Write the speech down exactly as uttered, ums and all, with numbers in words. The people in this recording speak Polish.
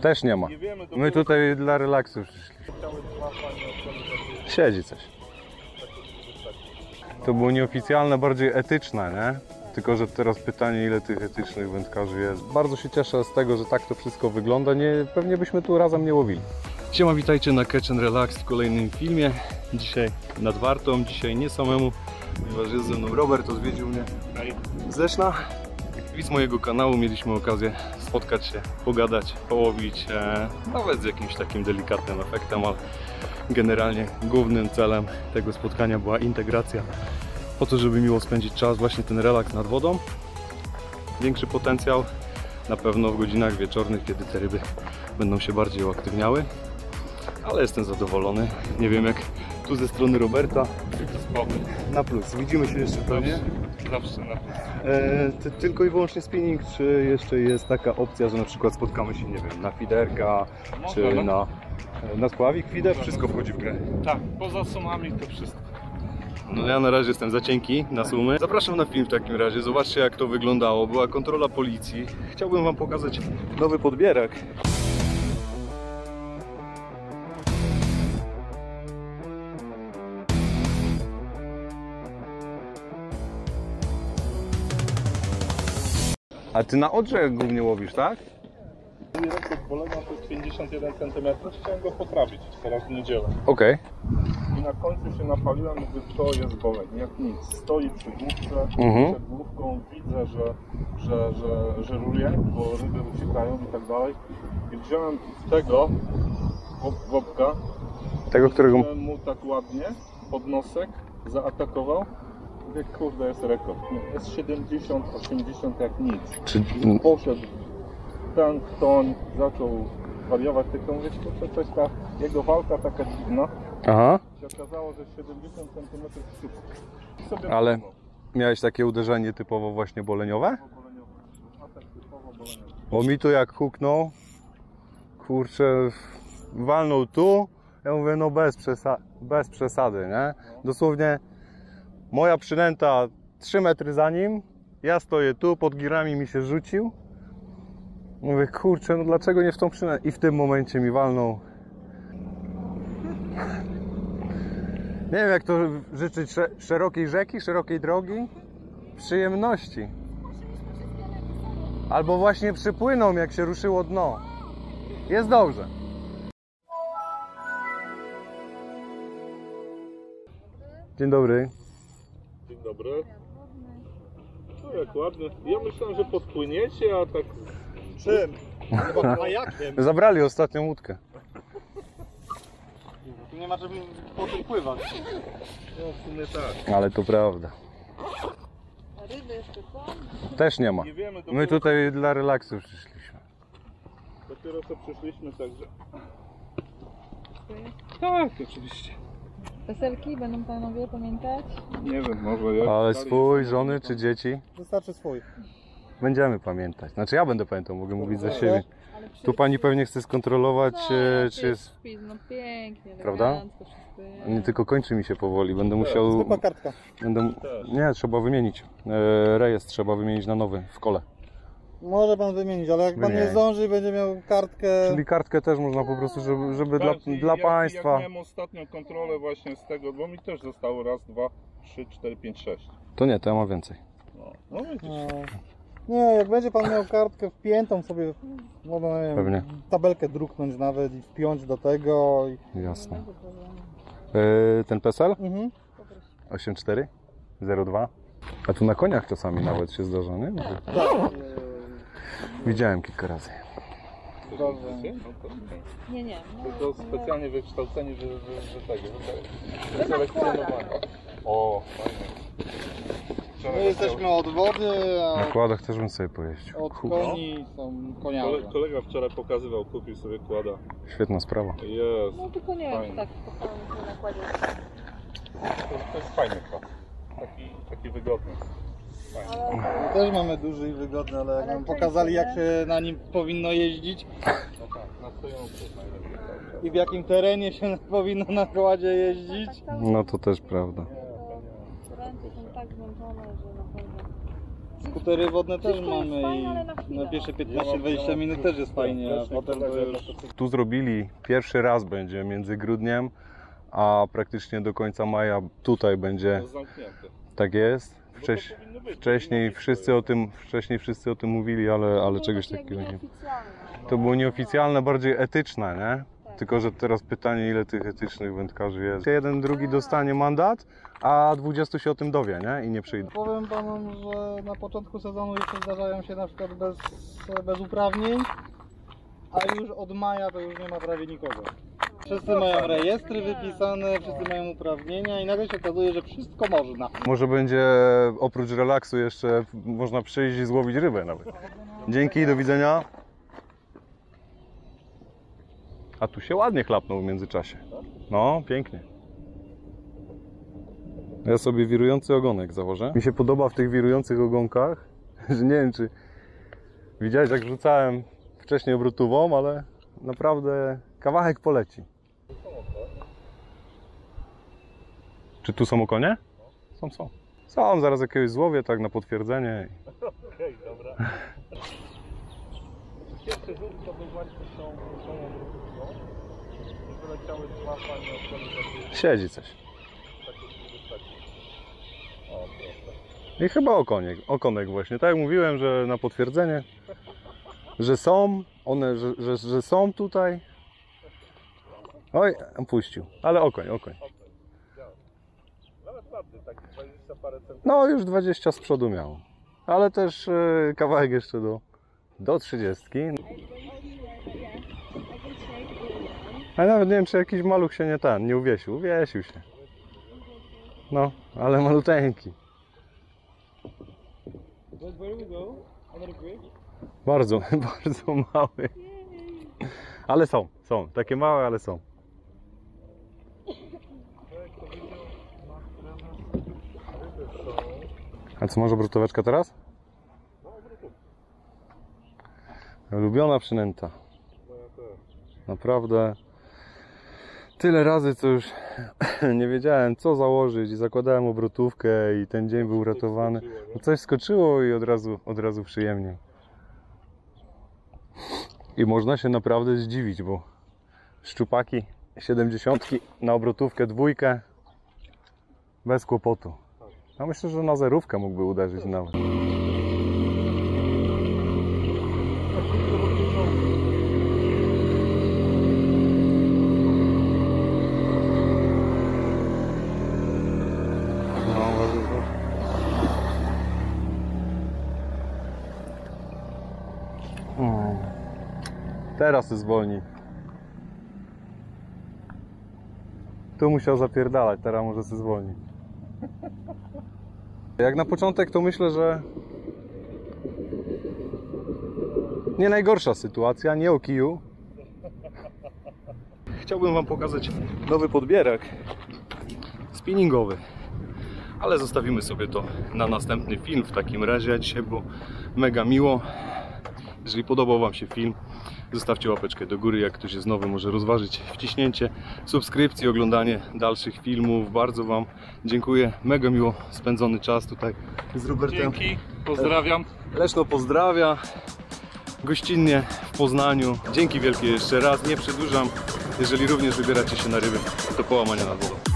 Też nie ma. My tutaj dla relaksu przyszliśmy. Siedzi coś. To było nieoficjalne, bardziej etyczne, nie? Tylko że teraz pytanie, ile tych etycznych wędkarzy jest. Bardzo się cieszę z tego, że tak to wszystko wygląda. Nie, pewnie byśmy tu razem nie łowili. Siema, witajcie na Catch and Relax w kolejnym filmie. Dzisiaj nad Wartą, dzisiaj nie samemu, ponieważ jest ze mną Robert, odwiedził mnie z Leszna. Widz mojego kanału, mieliśmy okazję spotkać się, pogadać, połowić, e, nawet z jakimś takim delikatnym efektem, ale generalnie głównym celem tego spotkania była integracja. Po to, żeby miło spędzić czas, właśnie ten relaks nad wodą. Większy potencjał na pewno w godzinach wieczornych, kiedy te ryby będą się bardziej uaktywniały. Ale jestem zadowolony. Nie wiem jak tu ze strony Roberta. Na plus. Widzimy się jeszcze pewnie? Zawsze na plus. E, ty, tylko i wyłącznie spinning, czy jeszcze jest taka opcja, że na przykład spotkamy się, nie wiem, na fiderka, można, czy no? na, na spławik fider? Wszystko wchodzi w grę. Tak, poza sumami to wszystko. No ja na razie jestem za cienki na sumy. Zapraszam na film w takim razie, zobaczcie jak to wyglądało. Była kontrola policji. Chciałbym wam pokazać nowy podbierak. A ty na Odrze głównie łowisz, tak? Mój rekord bolenia to jest pięćdziesiąt jeden centymetrów. Chciałem go poprawić teraz w niedzielę. Okej. Okay. I na końcu się napaliłem, mówię, to jest bolenie, jak nic. Stoi przy główce, mhm. Przed główką widzę, że, że, że, że ruluje, bo ryby uciekają i tak dalej. I wziąłem tego łopka, tego, którego mu tak ładnie pod nosek zaatakował. Mówię, kurde, jest rekord. Jest siedemdziesiąt, osiemdziesiąt jak nic. Czy... Poszedł ten ton, zaczął wariować, tylko mówię, to coś ta jego walka taka dziwna. Aha. Się okazało, że siedemdziesiąt centymetrów sztuki. Ale miałeś takie uderzenie typowo właśnie boleniowe? Bo mi tu jak huknął, kurczę, walnął tu, ja mówię, no bez, przesa bez przesady, nie? Dosłownie moja przynęta trzy metry za nim, ja stoję tu, pod girami mi się rzucił. Mówię, kurczę, no dlaczego nie w tą przynętę? I w tym momencie mi walnął. Nie wiem jak to życzyć szerokiej rzeki, szerokiej drogi, przyjemności. Albo właśnie przypłyną, jak się ruszyło dno. Jest dobrze. Dzień dobry. Dzień dobry. No jak ładny. Ja myślałem, że podpłyniecie, a tak... Czym? Chyba kajakiem. Zabrali ostatnią łódkę. Nie ma, żeby po tym pływać. No w sumie tak. Ale to prawda. A ryby jeszcze są? Też nie ma. Nie wiemy, my tutaj dla relaksu przyszliśmy. Dopiero co przyszliśmy, także... Tak, oczywiście. Peselki będą panowie pamiętać? Nie wiem, może ja. Ale swój, żony czy dzieci? Wystarczy swój. Będziemy pamiętać. Znaczy ja będę pamiętał, mogę mówić za siebie. Tu pani pewnie chce skontrolować, no, czy jest... Szpis, no pięknie, prawda? Nie, tylko kończy mi się powoli, będę musiał... Zwykła kartka. Będę... Nie, trzeba wymienić. E, rejestr trzeba wymienić na nowy, w kole. Może pan wymienić, ale jak pan nie zdąży, będzie miał kartkę... Czyli kartkę też można po prostu, żeby, żeby dla, dla jak, państwa... Ja miałem ostatnią kontrolę właśnie z tego, bo mi też zostało raz, dwa, trzy, cztery, pięć, sześć. To nie, to ja mam więcej. No, no widzisz. No. Nie, jak będzie pan miał kartkę wpiętą sobie, można, nie wiem, tabelkę druknąć nawet i wpiąć do tego. I... Jasne. Yy, ten PESEL? Mhm. osiem cztery zero dwa. A tu na koniach czasami nawet się zdarza, nie? Może... Tak. Widziałem kilka razy. Nie, nie. To specjalnie wykształceni, że tego. Selekcjonowanie. O, fajnie. My jesteśmy od wody, a... Na kładach też bym sobie pojeździł. Od koni są koniarze. Kolega wczoraj pokazywał, kupił sobie kłada. Świetna sprawa. Jest. No tylko nie wiem, czy tak spokojnie na kładzie. To jest fajny kład. Taki, taki wygodny. Fajny. Ale... My też mamy duży i wygodny, ale jak nam pokazali jak się na nim powinno jeździć. No tak, na stojący najlepiej. I w jakim terenie się powinno na kładzie jeździć. No to też prawda. Są tak zmęczone, że na pewno... skutery wodne też mamy fajnie, i na, na pierwsze piętnaście dwadzieścia minut też jest fajnie, a potem to już... Tu zrobili, pierwszy raz będzie między grudniem, a praktycznie do końca maja tutaj będzie... Tak jest. Wcześ... Wcześniej wszyscy o tym, wcześniej wszyscy o tym mówili, ale, ale czegoś takiego nie... To było nieoficjalne, bardziej etyczne, nie? Tylko że teraz pytanie, ile tych etycznych wędkarzy jest. Jeden, drugi dostanie mandat, a dwudziestu się o tym dowie, nie? I nie przyjdą. Powiem panom, że na początku sezonu jeszcze zdarzają się na przykład bez, bez uprawnień, a już od maja to już nie ma prawie nikogo. Wszyscy mają rejestry wypisane, wszyscy mają uprawnienia i nagle się okazuje, że wszystko można. Może będzie oprócz relaksu jeszcze można przyjść i złowić rybę nawet. Dzięki, do widzenia. A tu się ładnie chlapnął w międzyczasie. No, pięknie. Ja sobie wirujący ogonek założę. Mi się podoba w tych wirujących ogonkach, że nie wiem, czy widziałeś, jak rzucałem wcześniej obrotową, ale naprawdę kawałek poleci. Czy tu są okonie? Są, są. Są, zaraz jakiegoś złowię, tak na potwierdzenie. Okej, dobra. Pierwszy rzut to był właśnie tą ruszową drugą i wyleciały dwa fajne okony. Siedzi coś. I chyba okoniek, okonek właśnie. Tak jak mówiłem, że na potwierdzenie, że są, one, że, że, że są tutaj. Oj, puścił, ale okoń, okoń. Nawet ładny, tak dwadzieścia parę centymetrów. No już dwadzieścia z przodu miało, ale też yy, kawałek jeszcze do... do trzydziestki. A nawet nie wiem, czy jakiś maluch się nie ten, nie uwiesił. Uwiesił się. No, ale maluteńki. Bardzo, bardzo mały. Ale są, są. Takie małe, ale są. A co, może brutóweczka teraz? Ulubiona przynęta. Naprawdę tyle razy, co już nie wiedziałem, co założyć i zakładałem obrotówkę i ten dzień był uratowany. Coś skoczyło i od razu, od razu przyjemniej. I można się naprawdę zdziwić, bo szczupaki siedemdziesiątki na obrotówkę dwójkę bez kłopotu. A myślę, że na zerówkę mógłby uderzyć nawet. Teraz się zwolni. Tu musiał zapierdalać, teraz może się zwolni. Jak na początek, to myślę, że nie najgorsza sytuacja, nie o kiju. Chciałbym wam pokazać nowy podbierak spinningowy, ale zostawimy sobie to na następny film w takim razie. Dzisiaj było mega miło. Jeżeli podobał wam się film, zostawcie łapeczkę do góry, jak ktoś jest nowy, może rozważyć wciśnięcie subskrypcji, oglądanie dalszych filmów. Bardzo wam dziękuję, mega miło spędzony czas tutaj z Robertem. Dzięki, pozdrawiam. Leszno pozdrawia, gościnnie w Poznaniu. Dzięki wielkie jeszcze raz, nie przedłużam. Jeżeli również wybieracie się na ryby, to połamania nad wodą.